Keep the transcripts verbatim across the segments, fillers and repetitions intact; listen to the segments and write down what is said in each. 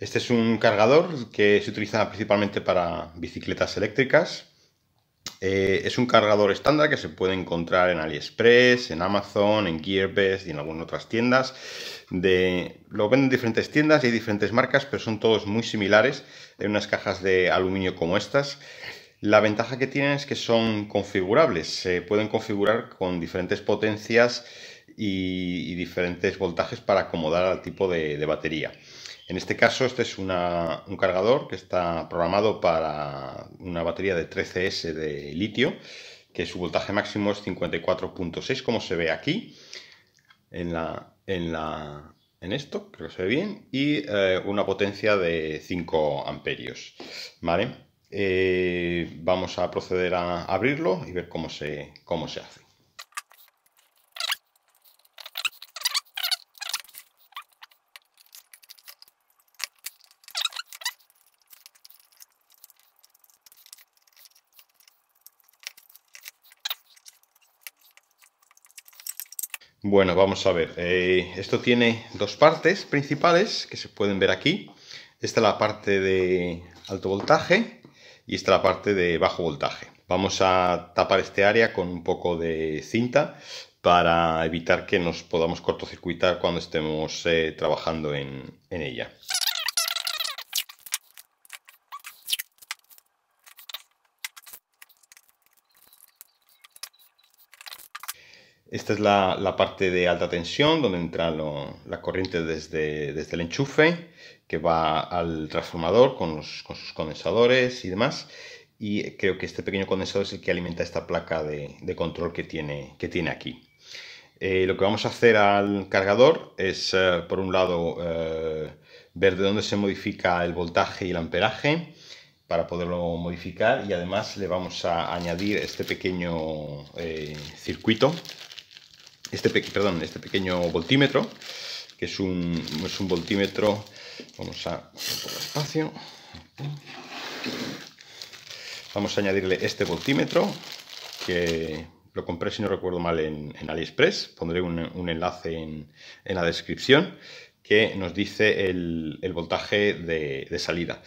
Este es un cargador que se utiliza principalmente para bicicletas eléctricas. Eh, es un cargador estándar que se puede encontrar en AliExpress, en Amazon, en Gearbest y en algunas otras tiendas. De... Lo venden en diferentes tiendas y hay diferentes marcas, pero son todos muy similares. Hay unas cajas de aluminio como estas. La ventaja que tienen es que son configurables. Se pueden configurar con diferentes potencias y, y diferentes voltajes para acomodar al tipo de, de batería. En este caso, este es una, un cargador que está programado para una batería de trece ese de litio, que su voltaje máximo es cincuenta y cuatro punto seis, como se ve aquí, en, la, en, la, en esto, creo que se ve bien, y eh, una potencia de cinco amperios. ¿Vale? Eh, vamos a proceder a abrirlo y ver cómo se, cómo se hace. Bueno, vamos a ver, eh, esto tiene dos partes principales que se pueden ver aquí. Esta es la parte de alto voltaje y esta es la parte de bajo voltaje. Vamos a tapar este área con un poco de cinta para evitar que nos podamos cortocircuitar cuando estemos eh, trabajando en, en ella. Esta es la, la parte de alta tensión, donde entra lo, la corriente desde, desde el enchufe, que va al transformador con, los, con sus condensadores y demás. Y creo que este pequeño condensador es el que alimenta esta placa de, de control que tiene, que tiene aquí. Eh, lo que vamos a hacer al cargador es, eh, por un lado, eh, ver de dónde se modifica el voltaje y el amperaje, para poderlo modificar. Y además le vamos a añadir este pequeño eh, circuito. Este, perdón, este pequeño voltímetro, que es un, es un voltímetro, vamos a un poco espacio, vamos a añadirle este voltímetro, que lo compré, si no recuerdo mal, en, en AliExpress. Pondré un, un enlace en, en la descripción, que nos dice el, el voltaje de, de salida.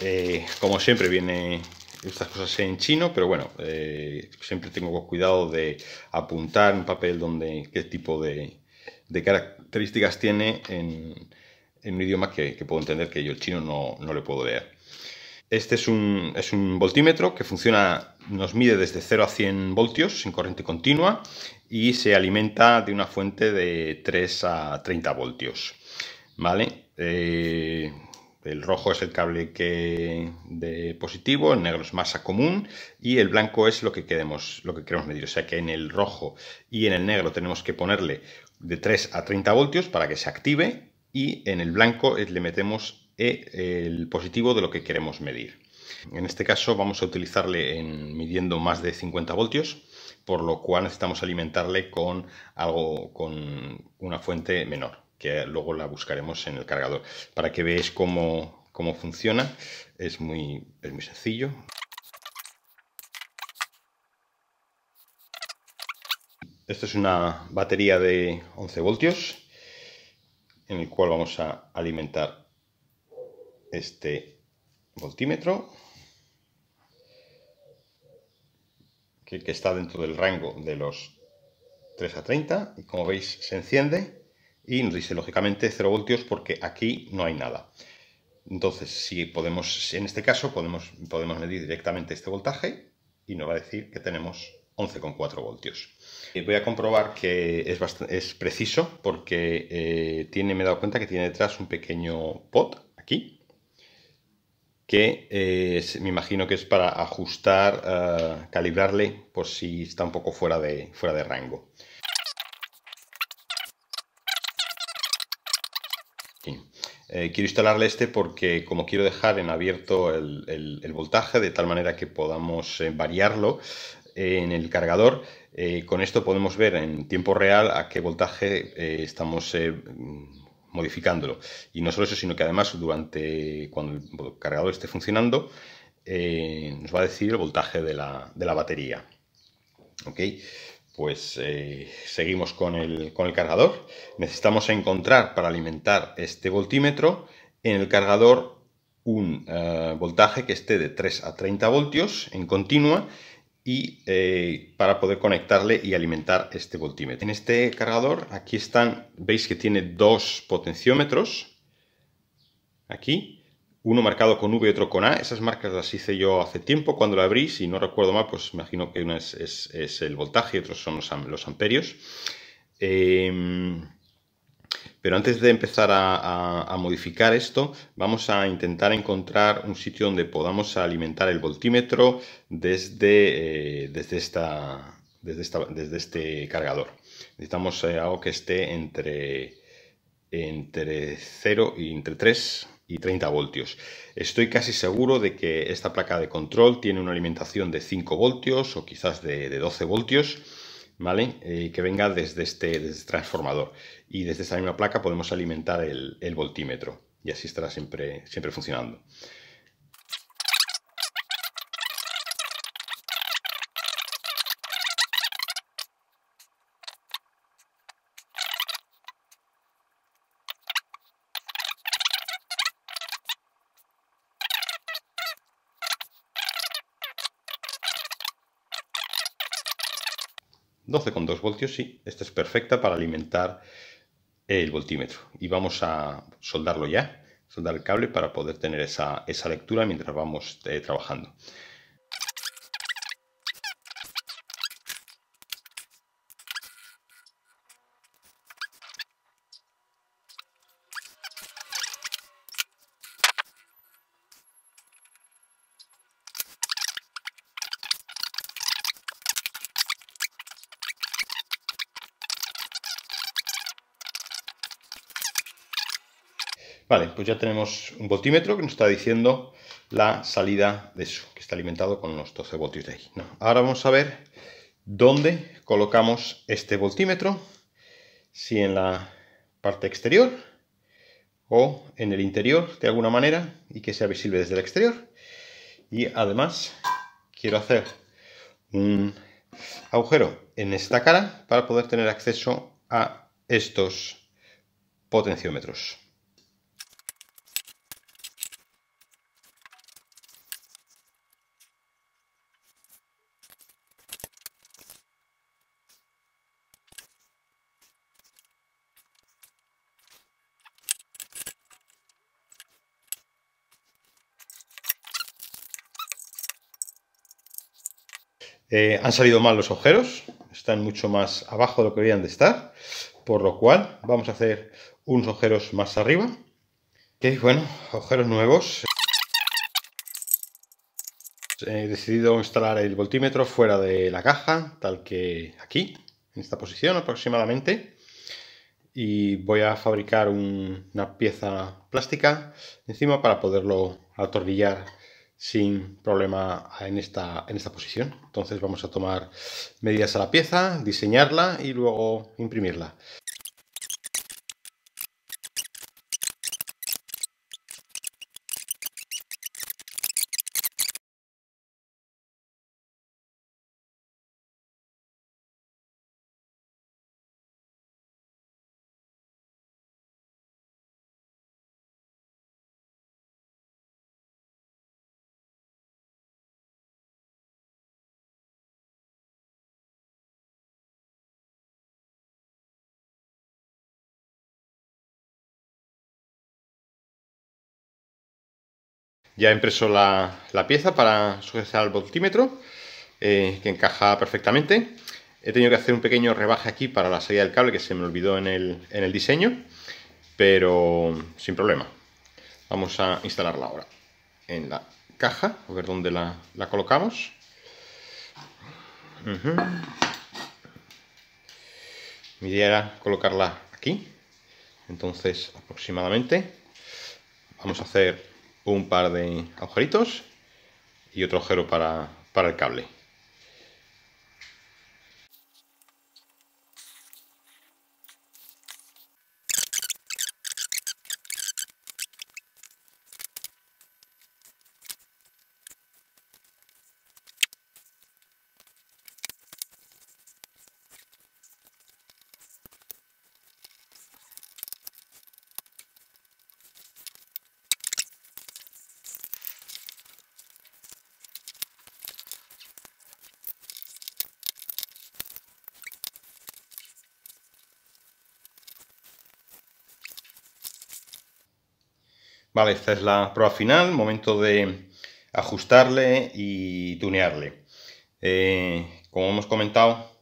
Eh, como siempre viene... Estas cosas en chino, pero bueno, eh, siempre tengo cuidado de apuntar en papel donde, qué tipo de, de características tiene en, en un idioma que, que puedo entender, que yo el chino no, no le puedo leer. Este es un, es un voltímetro que funciona, nos mide desde cero a cien voltios en corriente continua y se alimenta de una fuente de tres a treinta voltios. ¿Vale? Eh, El rojo es el cable que de positivo, el negro es masa común y el blanco es lo que queremos, lo que queremos medir. O sea que en el rojo y en el negro tenemos que ponerle de tres a treinta voltios para que se active, y en el blanco le metemos el positivo de lo que queremos medir. En este caso vamos a utilizarle en midiendo más de cincuenta voltios, por lo cual necesitamos alimentarle con algo, con una fuente menor, que luego la buscaremos en el cargador. Para que veáis cómo, cómo funciona, es muy, es muy sencillo. Esto es una batería de once voltios, en el cual vamos a alimentar este voltímetro, que, que está dentro del rango de los tres a treinta, y como veis se enciende. Y nos dice, lógicamente, cero voltios, porque aquí no hay nada. Entonces, si podemos, en este caso, podemos, podemos medir directamente este voltaje y nos va a decir que tenemos once coma cuatro voltios. Y voy a comprobar que es, bastante, es preciso, porque eh, tiene, me he dado cuenta que tiene detrás un pequeño pot, aquí, que eh, me imagino que es para ajustar, uh, calibrarle, por si está un poco fuera de, fuera de rango. Eh, quiero instalarle este porque, como quiero dejar en abierto el, el, el voltaje de tal manera que podamos eh, variarlo eh, en el cargador, eh, con esto podemos ver en tiempo real a qué voltaje eh, estamos eh, modificándolo. Y no solo eso, sino que además, durante cuando el cargador esté funcionando, eh, nos va a decir el voltaje de la, de la batería. ¿Ok? Pues eh, seguimos con el, con el cargador. Necesitamos encontrar, para alimentar este voltímetro, en el cargador un uh, voltaje que esté de tres a treinta voltios en continua y eh, para poder conectarle y alimentar este voltímetro. En este cargador aquí están, veis que tiene dos potenciómetros, aquí uno marcado con V y otro con A. Esas marcas las hice yo hace tiempo cuando lo abrí, si no recuerdo mal, pues imagino que uno es, es, es el voltaje y otros son los, am los amperios. Eh, Pero antes de empezar a, a, a modificar esto, vamos a intentar encontrar un sitio donde podamos alimentar el voltímetro desde, eh, desde, esta, desde, esta, desde este cargador. Necesitamos eh, algo que esté entre, entre cero y entre tres y treinta voltios. Estoy casi seguro de que esta placa de control tiene una alimentación de cinco voltios o quizás de, de doce voltios. ¿Vale? Eh, que venga desde este, desde este transformador, y desde esta misma placa podemos alimentar el, el voltímetro y así estará siempre, siempre funcionando. doce coma dos voltios, sí, esta es perfecta para alimentar el voltímetro. Y vamos a soldarlo ya, soldar el cable para poder tener esa, esa lectura mientras vamos eh, trabajando. Vale, pues ya tenemos un voltímetro que nos está diciendo la salida de eso, que está alimentado con unos doce voltios de ahí. No. Ahora vamos a ver dónde colocamos este voltímetro, si en la parte exterior o en el interior de alguna manera y que sea visible desde el exterior. Y además quiero hacer un agujero en esta cara para poder tener acceso a estos potenciómetros. Eh, han salido mal los agujeros, están mucho más abajo de lo que deberían de estar, por lo cual vamos a hacer unos agujeros más arriba. Que bueno, agujeros nuevos. He decidido instalar el voltímetro fuera de la caja, tal que aquí, en esta posición aproximadamente. Y voy a fabricar un, una pieza plástica encima para poderlo atornillar sin problema en esta, en esta posición. Entonces vamos a tomar medidas a la pieza, diseñarla y luego imprimirla. Ya he impreso la, la pieza para sujetar el voltímetro, eh, que encaja perfectamente. He tenido que hacer un pequeño rebaje aquí para la salida del cable, que se me olvidó en el, en el diseño, pero sin problema. Vamos a instalarla ahora en la caja, a ver dónde la, la colocamos. Uh-huh. Mi idea era colocarla aquí, entonces aproximadamente vamos a hacer un par de agujeritos y otro agujero para, para el cable. Vale, esta es la prueba final, momento de ajustarle y tunearle. Eh, como hemos comentado,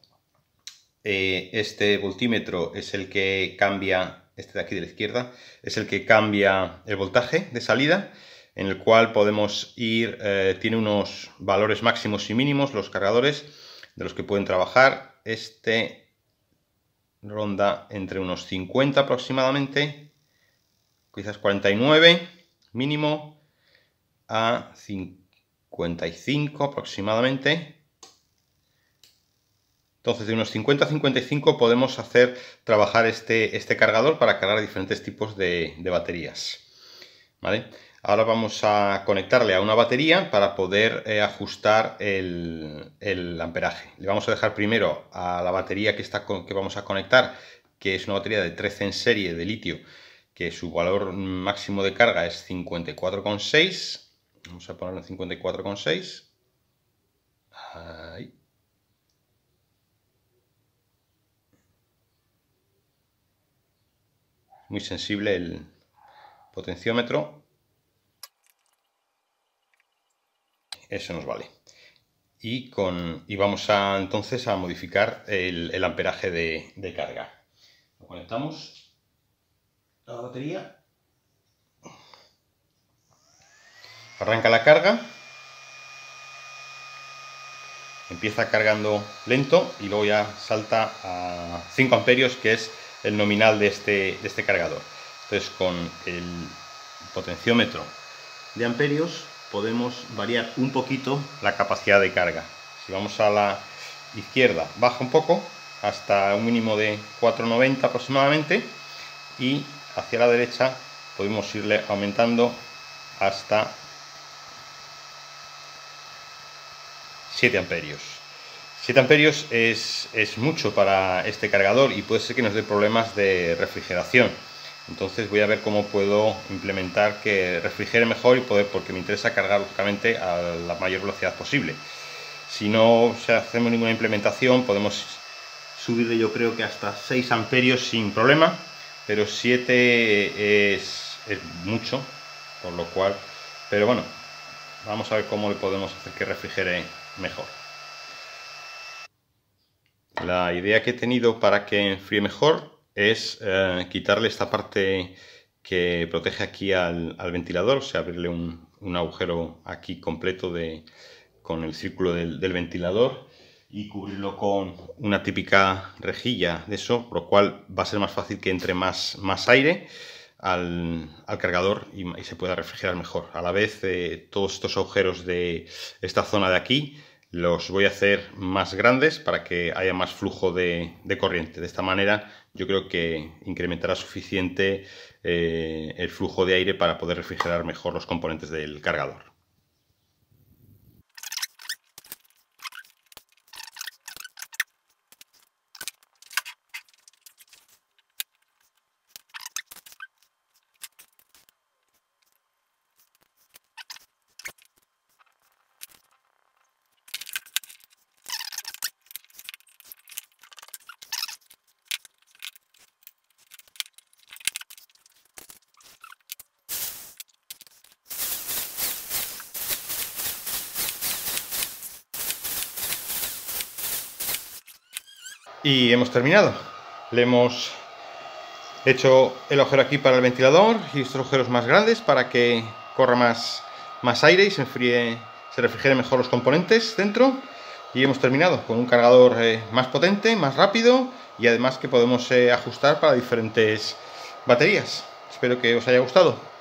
eh, este voltímetro es el que cambia, este de aquí de la izquierda, es el que cambia el voltaje de salida, en el cual podemos ir, eh, tiene unos valores máximos y mínimos los cargadores de los que pueden trabajar. Este ronda entre unos cincuenta aproximadamente, quizás cuarenta y nueve mínimo a cincuenta y cinco aproximadamente. Entonces de unos cincuenta a cincuenta y cinco podemos hacer trabajar este, este cargador para cargar diferentes tipos de, de baterías. ¿Vale? Ahora vamos a conectarle a una batería para poder eh, ajustar el, el amperaje. Le vamos a dejar primero a la batería que, está con, que vamos a conectar, que es una batería de trece en serie de litio, que su valor máximo de carga es cincuenta y cuatro coma seis. Vamos a ponerlo en cincuenta y cuatro coma seis. Ahí. Muy sensible el potenciómetro. Eso nos vale. Y, con, y vamos a entonces a modificar el, el amperaje de, de carga. Lo conectamos. La batería arranca la carga, empieza cargando lento y luego ya salta a cinco amperios, que es el nominal de este, de este cargador. Entonces con el potenciómetro de amperios podemos variar un poquito la capacidad de carga. Si vamos a la izquierda baja un poco hasta un mínimo de cuatro noventa aproximadamente, y hacia la derecha podemos irle aumentando hasta siete amperios. siete amperios es, es mucho para este cargador y puede ser que nos dé problemas de refrigeración. Entonces voy a ver cómo puedo implementar que refrigere mejor y poder, porque me interesa cargar lógicamente a la mayor velocidad posible. Si no si hacemos ninguna implementación, podemos subirle, yo creo que hasta seis amperios sin problema. Pero siete es, es mucho, por lo cual, pero bueno, vamos a ver cómo le podemos hacer que refrigere mejor. La idea que he tenido para que enfríe mejor es eh, quitarle esta parte que protege aquí al, al ventilador, o sea, abrirle un, un agujero aquí completo de, con el círculo del, del ventilador, y cubrirlo con una típica rejilla de eso, por lo cual va a ser más fácil que entre más, más aire al, al cargador y, y se pueda refrigerar mejor. A la vez, eh, todos estos agujeros de esta zona de aquí los voy a hacer más grandes para que haya más flujo de, de corriente. De esta manera yo creo que incrementará suficiente eh, el flujo de aire para poder refrigerar mejor los componentes del cargador. Y hemos terminado. Le hemos hecho el agujero aquí para el ventilador y estos agujeros más grandes para que corra más, más aire y se enfríe, se refrigere mejor los componentes dentro. Y hemos terminado con un cargador eh, más potente, más rápido, y además que podemos eh, ajustar para diferentes baterías. Espero que os haya gustado.